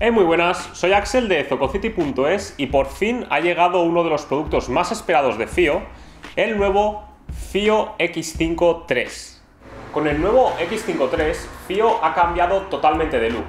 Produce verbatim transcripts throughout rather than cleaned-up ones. Hey, muy buenas, soy Axel de Zococity punto es y por fin ha llegado uno de los productos más esperados de FiiO, el nuevo FiiO X cinco tres. Con el nuevo X cinco tres, FiiO ha cambiado totalmente de look.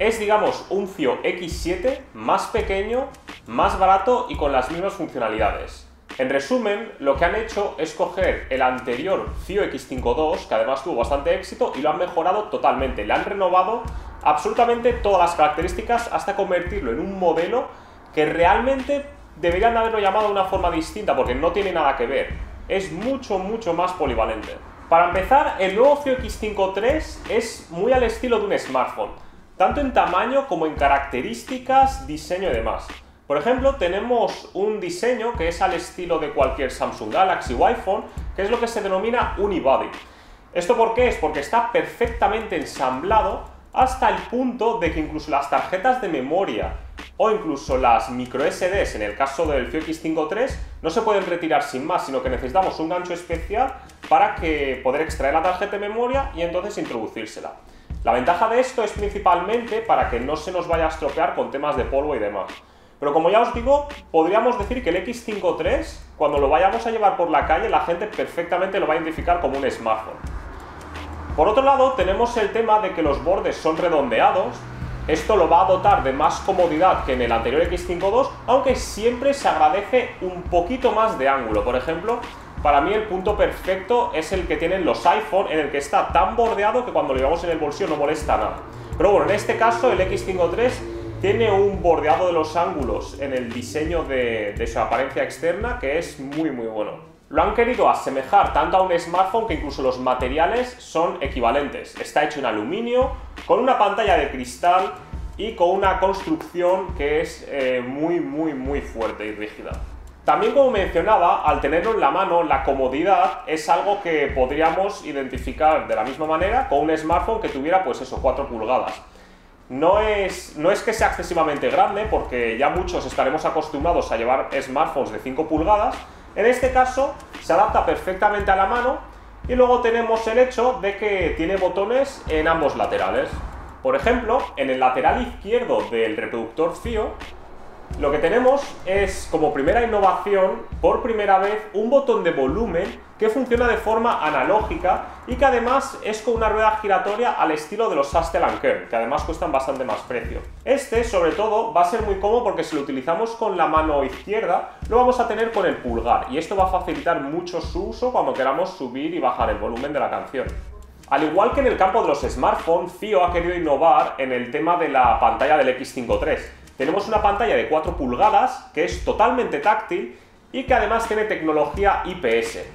Es, digamos, un FiiO X siete más pequeño, más barato y con las mismas funcionalidades. En resumen, lo que han hecho es coger el anterior FiiO X cinco dos, que además tuvo bastante éxito, y lo han mejorado totalmente, le han renovado absolutamente todas las características hasta convertirlo en un modelo que realmente deberían haberlo llamado de una forma distinta porque no tiene nada que ver. Es mucho, mucho más polivalente. Para empezar, el nuevo FiiO X cinco tres es muy al estilo de un smartphone, tanto en tamaño como en características, diseño y demás. Por ejemplo, tenemos un diseño que es al estilo de cualquier Samsung Galaxy o iPhone, que es lo que se denomina unibody. ¿Esto por qué es? Porque está perfectamente ensamblado hasta el punto de que incluso las tarjetas de memoria o incluso las micro ese des, en el caso del FiiO X cinco tres, no se pueden retirar sin más, sino que necesitamos un gancho especial para que poder extraer la tarjeta de memoria y entonces introducírsela. La ventaja de esto es principalmente para que no se nos vaya a estropear con temas de polvo y demás. Pero como ya os digo, podríamos decir que el X cinco tres, cuando lo vayamos a llevar por la calle, la gente perfectamente lo va a identificar como un smartphone. Por otro lado, tenemos el tema de que los bordes son redondeados. Esto lo va a dotar de más comodidad que en el anterior X cinco dos, aunque siempre se agradece un poquito más de ángulo. Por ejemplo, para mí el punto perfecto es el que tienen los iPhone, en el que está tan bordeado que cuando lo llevamos en el bolsillo no molesta nada. Pero bueno, en este caso el X cinco tres tiene un bordeado de los ángulos en el diseño de, de su apariencia externa que es muy muy bueno. Lo han querido asemejar tanto a un smartphone que incluso los materiales son equivalentes. Está hecho en aluminio, con una pantalla de cristal y con una construcción que es eh, muy, muy, muy fuerte y rígida. También, como mencionaba, al tenerlo en la mano, la comodidad es algo que podríamos identificar de la misma manera con un smartphone que tuviera, pues eso, cuatro pulgadas. No es, no es que sea excesivamente grande, porque ya muchos estaremos acostumbrados a llevar smartphones de cinco pulgadas, En este caso se adapta perfectamente a la mano y luego tenemos el hecho de que tiene botones en ambos laterales. Por ejemplo, en el lateral izquierdo del reproductor FiiO, lo que tenemos es, como primera innovación, por primera vez un botón de volumen que funciona de forma analógica y que además es con una rueda giratoria al estilo de los Astell and Kern, que además cuestan bastante más precio. Este, sobre todo, va a ser muy cómodo porque si lo utilizamos con la mano izquierda, lo vamos a tener con el pulgar y esto va a facilitar mucho su uso cuando queramos subir y bajar el volumen de la canción. Al igual que en el campo de los smartphones, FiiO ha querido innovar en el tema de la pantalla del X cinco tres. Tenemos una pantalla de cuatro pulgadas que es totalmente táctil y que además tiene tecnología i pe ese.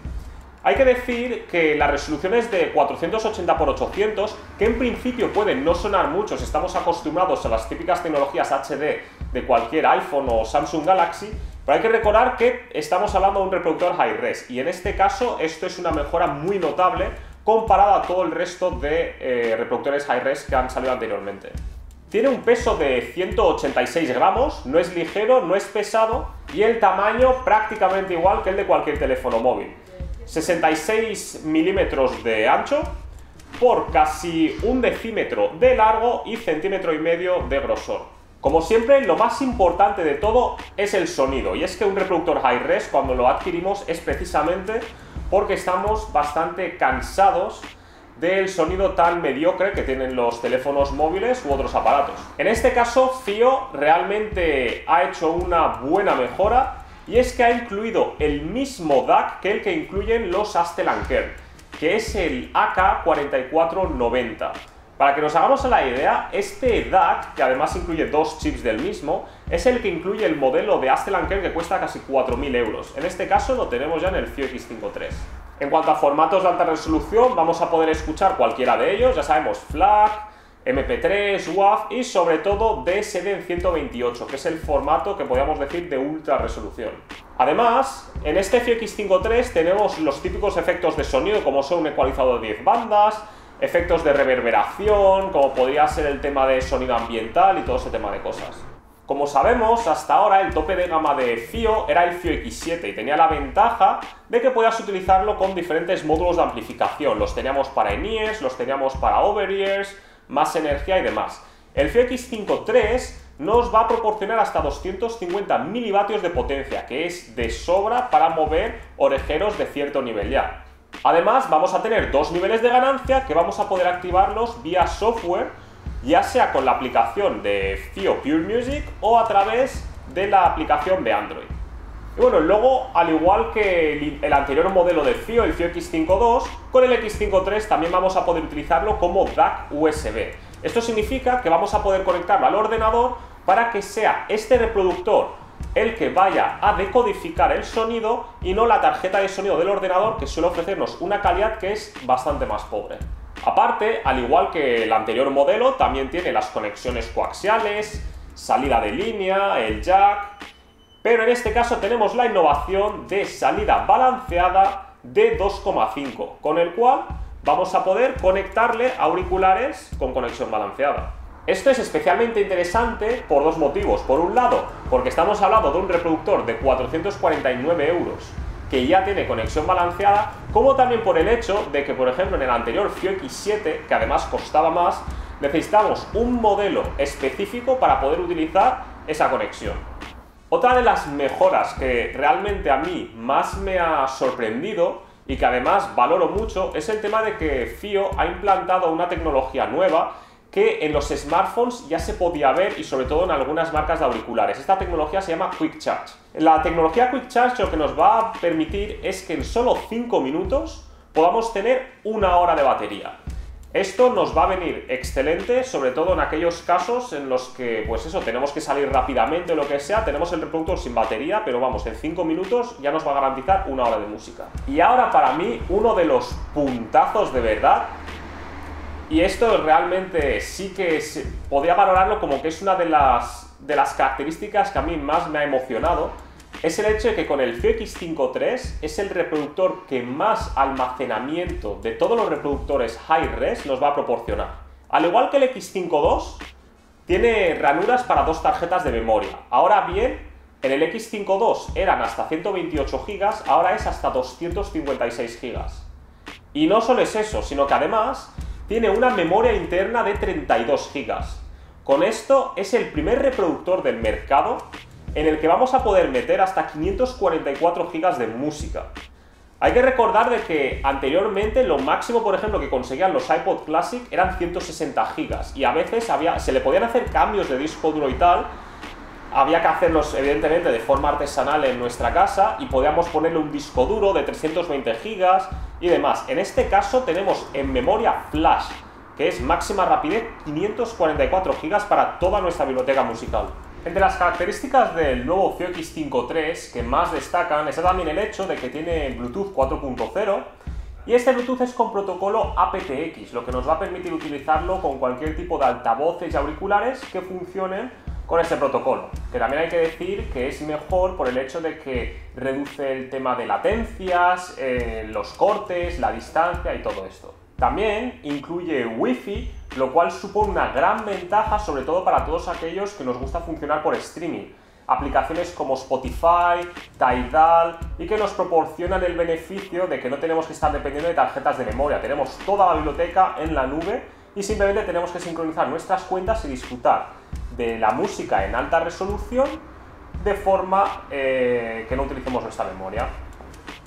Hay que decir que la resolución es de cuatrocientos ochenta por ochocientos, que en principio pueden no sonar mucho si estamos acostumbrados a las típicas tecnologías hache de de cualquier iPhone o Samsung Galaxy, pero hay que recordar que estamos hablando de un reproductor Hi-res y en este caso esto es una mejora muy notable comparada a todo el resto de eh, reproductores Hi-res que han salido anteriormente. Tiene un peso de ciento ochenta y seis gramos, no es ligero, no es pesado y el tamaño prácticamente igual que el de cualquier teléfono móvil. sesenta y seis milímetros de ancho por casi un decímetro de largo y centímetro y medio de grosor. Como siempre, lo más importante de todo es el sonido y es que un reproductor Hi-Res cuando lo adquirimos es precisamente porque estamos bastante cansados del sonido tan mediocre que tienen los teléfonos móviles u otros aparatos. En este caso, FiiO realmente ha hecho una buena mejora y es que ha incluido el mismo D A C que el que incluyen los Astell and Kern, que es el A K cuatro cuatro nueve cero. Para que nos hagamos a la idea, este D A C, que además incluye dos chips del mismo, es el que incluye el modelo de Astell and Kern que cuesta casi cuatro mil euros. En este caso lo tenemos ya en el FiiO X cinco tres. En cuanto a formatos de alta resolución, vamos a poder escuchar cualquiera de ellos, ya sabemos, FLAC, eme pe tres, W A V y sobre todo D S D ciento veintiocho, que es el formato que podríamos decir de ultra resolución. Además, en este FiiO X cinco tres tenemos los típicos efectos de sonido como son un ecualizador de diez bandas, efectos de reverberación, como podría ser el tema de sonido ambiental y todo ese tema de cosas. Como sabemos, hasta ahora el tope de gama de FiiO era el FiiO X siete y tenía la ventaja de que podías utilizarlo con diferentes módulos de amplificación. Los teníamos para in-ears, los teníamos para over-ears, más energía y demás. El FiiO X cinco tres nos va a proporcionar hasta doscientos cincuenta milivatios de potencia, que es de sobra para mover orejeros de cierto nivel ya. Además, vamos a tener dos niveles de ganancia que vamos a poder activarlos vía software, ya sea con la aplicación de FiiO Pure Music o a través de la aplicación de Android. Y bueno, luego, al igual que el anterior modelo de FiiO, el FiiO X cinco dos, con el X cinco tres también vamos a poder utilizarlo como D A C U S B. Esto significa que vamos a poder conectarlo al ordenador para que sea este reproductor el que vaya a decodificar el sonido y no la tarjeta de sonido del ordenador, que suele ofrecernos una calidad que es bastante más pobre. Aparte, al igual que el anterior modelo, también tiene las conexiones coaxiales, salida de línea, el jack, pero en este caso tenemos la innovación de salida balanceada de dos coma cinco, con el cual vamos a poder conectarle auriculares con conexión balanceada. Esto es especialmente interesante por dos motivos. Por un lado, porque estamos hablando de un reproductor de cuatrocientos cuarenta y nueve euros que ya tiene conexión balanceada, como también por el hecho de que, por ejemplo, en el anterior FiiO X siete, que además costaba más, necesitamos un modelo específico para poder utilizar esa conexión. Otra de las mejoras que realmente a mí más me ha sorprendido y que además valoro mucho es el tema de que FiiO ha implantado una tecnología nueva que en los smartphones ya se podía ver, y sobre todo en algunas marcas de auriculares. Esta tecnología se llama Quick Charge. La tecnología Quick Charge lo que nos va a permitir es que en solo cinco minutos podamos tener una hora de batería. Esto nos va a venir excelente, sobre todo en aquellos casos en los que, pues eso, tenemos que salir rápidamente o lo que sea, tenemos el reproductor sin batería, pero vamos, en cinco minutos ya nos va a garantizar una hora de música. Y ahora, para mí, uno de los puntazos de verdad, y esto realmente sí que es, podría valorarlo como que es una de las, de las características que a mí más me ha emocionado, es el hecho de que con el FiiO X cinco tres es el reproductor que más almacenamiento de todos los reproductores Hi-res nos va a proporcionar. Al igual que el X cinco dos, tiene ranuras para dos tarjetas de memoria. Ahora bien, en el X cinco dos eran hasta ciento veintiocho gigas, ahora es hasta doscientos cincuenta y seis gigas. Y no solo es eso, sino que además tiene una memoria interna de treinta y dos gigas. Con esto es el primer reproductor del mercado en el que vamos a poder meter hasta quinientos cuarenta y cuatro gigas de música. Hay que recordar de que anteriormente lo máximo, por ejemplo, que conseguían los iPod Classic eran ciento sesenta gigas, y a veces había, se le podían hacer cambios de disco duro y tal, había que hacerlos evidentemente de forma artesanal en nuestra casa y podíamos ponerle un disco duro de trescientos veinte gigas y demás. En este caso tenemos en memoria flash, que es máxima rapidez, quinientos cuarenta y cuatro gigas para toda nuestra biblioteca musical. Entre las características del nuevo FiiO X cinco tres que más destacan está también el hecho de que tiene Bluetooth cuatro punto cero, y este Bluetooth es con protocolo aptX, lo que nos va a permitir utilizarlo con cualquier tipo de altavoces y auriculares que funcionen con este protocolo, que también hay que decir que es mejor por el hecho de que reduce el tema de latencias, eh, los cortes, la distancia y todo esto. También incluye Wi-Fi, lo cual supone una gran ventaja, sobre todo para todos aquellos que nos gusta funcionar por streaming. Aplicaciones como Spotify, Tidal, y que nos proporcionan el beneficio de que no tenemos que estar dependiendo de tarjetas de memoria. Tenemos toda la biblioteca en la nube y simplemente tenemos que sincronizar nuestras cuentas y disfrutar de la música en alta resolución de forma eh, que no utilicemos nuestra memoria.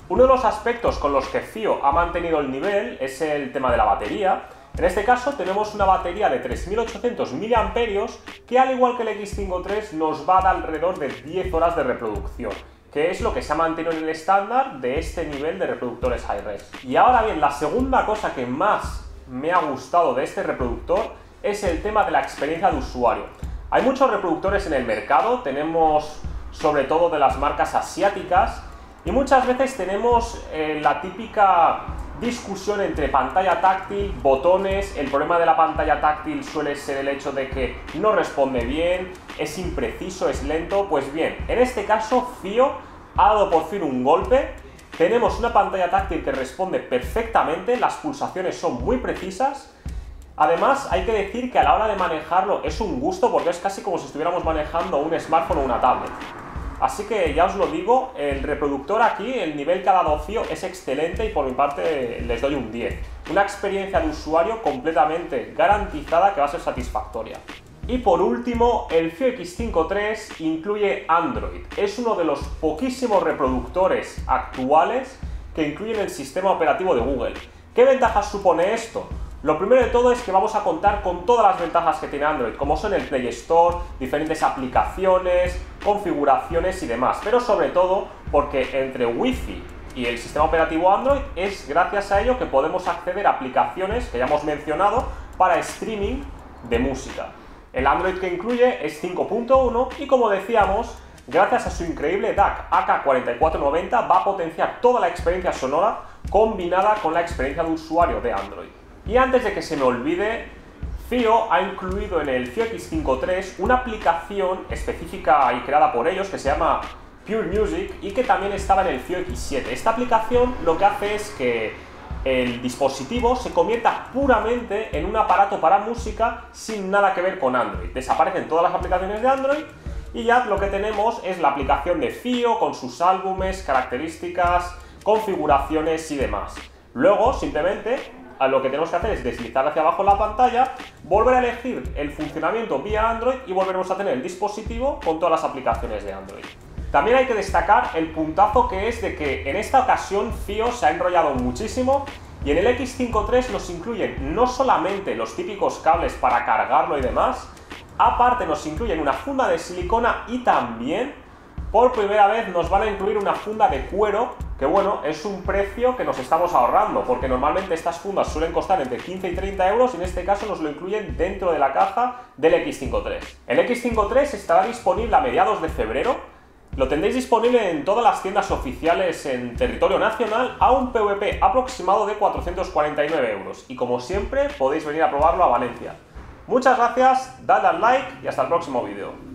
Uno de los aspectos con los que FiiO ha mantenido el nivel es el tema de la batería. En este caso tenemos una batería de tres mil ochocientos miliamperios hora que, al igual que el X cinco tres, nos va a dar alrededor de diez horas de reproducción, que es lo que se ha mantenido en el estándar de este nivel de reproductores Hi-res. Y ahora bien, la segunda cosa que más me ha gustado de este reproductor es el tema de la experiencia de usuario. Hay muchos reproductores en el mercado, tenemos sobre todo de las marcas asiáticas, y muchas veces tenemos eh, la típica discusión entre pantalla táctil, botones. El problema de la pantalla táctil suele ser el hecho de que no responde bien, es impreciso, es lento. Pues bien, en este caso FiiO ha dado por fin un golpe. Tenemos una pantalla táctil que responde perfectamente, las pulsaciones son muy precisas. Además, hay que decir que a la hora de manejarlo es un gusto, porque es casi como si estuviéramos manejando un smartphone o una tablet. Así que ya os lo digo, el reproductor aquí, el nivel que ha dado FiiO es excelente, y por mi parte les doy un diez. Una experiencia de usuario completamente garantizada que va a ser satisfactoria. Y por último, el FiiO X cinco tres incluye Android. Es uno de los poquísimos reproductores actuales que incluyen el sistema operativo de Google. ¿Qué ventajas supone esto? Lo primero de todo es que vamos a contar con todas las ventajas que tiene Android, como son el Play Store, diferentes aplicaciones, configuraciones y demás. Pero sobre todo porque entre Wi-Fi y el sistema operativo Android es gracias a ello que podemos acceder a aplicaciones que ya hemos mencionado para streaming de música. El Android que incluye es cinco punto uno y, como decíamos, gracias a su increíble D A C A K cuatro cuatro nueve cero va a potenciar toda la experiencia sonora combinada con la experiencia de usuario de Android. Y antes de que se me olvide, FiiO ha incluido en el FiiO X cinco tres una aplicación específica y creada por ellos que se llama Pure Music y que también estaba en el FiiO X siete. Esta aplicación lo que hace es que el dispositivo se convierta puramente en un aparato para música sin nada que ver con Android. Desaparecen todas las aplicaciones de Android y ya lo que tenemos es la aplicación de FiiO con sus álbumes, características, configuraciones y demás. Luego, simplemente, lo que tenemos que hacer es deslizar hacia abajo la pantalla, volver a elegir el funcionamiento vía Android y volveremos a tener el dispositivo con todas las aplicaciones de Android. También hay que destacar el puntazo que es de que en esta ocasión FiiO se ha enrollado muchísimo y en el X cinco tres nos incluyen no solamente los típicos cables para cargarlo y demás, aparte nos incluyen una funda de silicona y también por primera vez nos van a incluir una funda de cuero, que bueno, es un precio que nos estamos ahorrando porque normalmente estas fundas suelen costar entre quince y treinta euros y en este caso nos lo incluyen dentro de la caja del X cinco tres. El X cinco tres estará disponible a mediados de febrero. Lo tendréis disponible en todas las tiendas oficiales en territorio nacional a un P V P aproximado de cuatrocientos cuarenta y nueve euros. Y como siempre, podéis venir a probarlo a Valencia. Muchas gracias, dadle al like y hasta el próximo vídeo.